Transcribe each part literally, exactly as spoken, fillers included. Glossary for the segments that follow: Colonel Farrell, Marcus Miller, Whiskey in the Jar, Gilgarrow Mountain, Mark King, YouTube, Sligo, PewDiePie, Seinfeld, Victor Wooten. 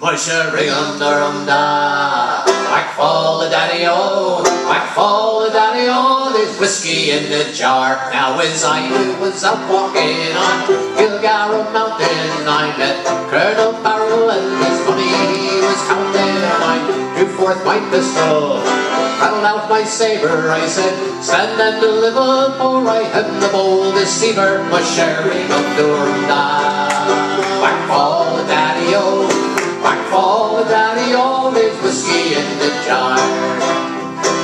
Mushering under um da, whack full of daddy o, whack full of daddy o. There's whiskey in the jar. Now as I was up walking on Gilgarrow Mountain, I met Colonel Barrel and his money he was counting. I drew forth my pistol, rattled out my saber. I said, "Stand and deliver, for I am the bold deceiver." Mushering under um da, whack full of daddy o. Whiskey in the jar.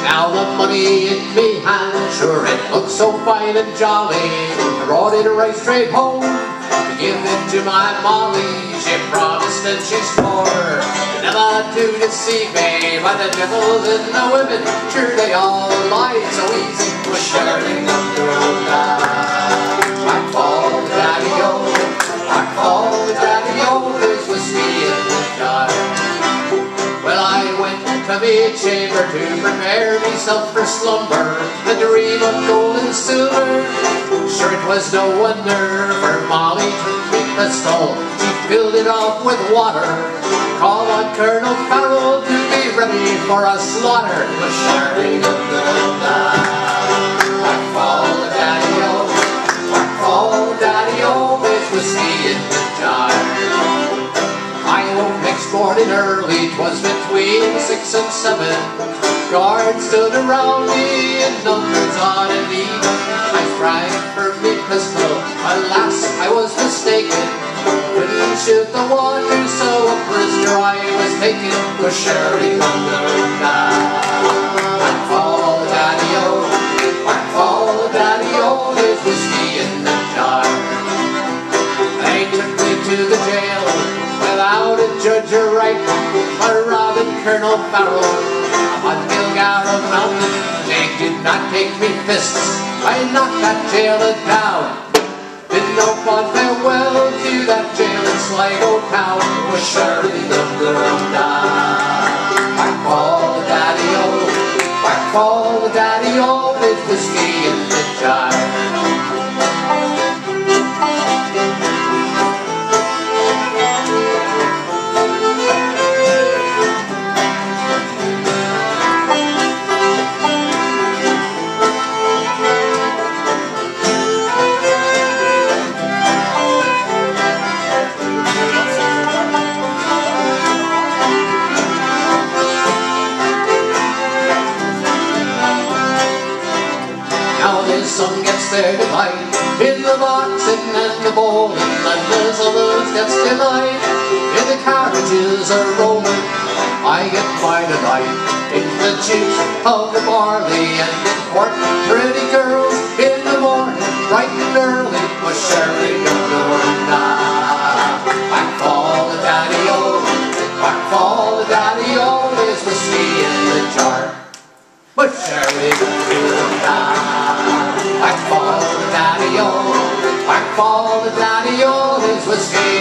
Now the money in me hand, sure it looked so fine and jolly. I brought it right straight home to give it to my Molly. She promised and she swore never to deceive me, but the devils and the women, sure they all lie so easy. For sharing the world, I call the daddy-o, I call the daddy-o. There's whiskey in the jar. To me a chamber to prepare myself for slumber, the dream of gold and silver. Sure it was no wonder, for Molly turned me a stone. She filled it up with water, called on Colonel Farrell to be ready for a slaughter. The sharing of the night, I call the daddy-o, I call the daddy-o. There's whiskey in the jar. Next morning early, 'twas between six and seven. Guards stood around me in numbers odd and even. I sprang for me pistol, alas, I was mistaken. Couldn't shoot the water, so a prisoner I was taken. For sharing on the night, I call the daddy-o, I call the daddy-o. There's whiskey in the jar. They took me to the jail without a judge or right, by robbing Colonel Farrell on Gilgarrow Mountain. They did not take me fists, I knocked that jailer down. Did no fond farewell to that jail in Sligo town. Was surely the Gilgarrow, I call the daddy-o, I call the daddy-o. There's whiskey in the jar. Some gets their divide in the boxing and the bowling, and there's others gets denied in the carriages are rolling. I get mine a night in the juice of the barley and the pork. Pretty girls in the morning, bright and early, was sharing of the night. I call the daddy-o, I call the daddy-o. There's whiskey in the jar. But sharing of the I call the daddy-o, I call the daddy-o. There's whiskey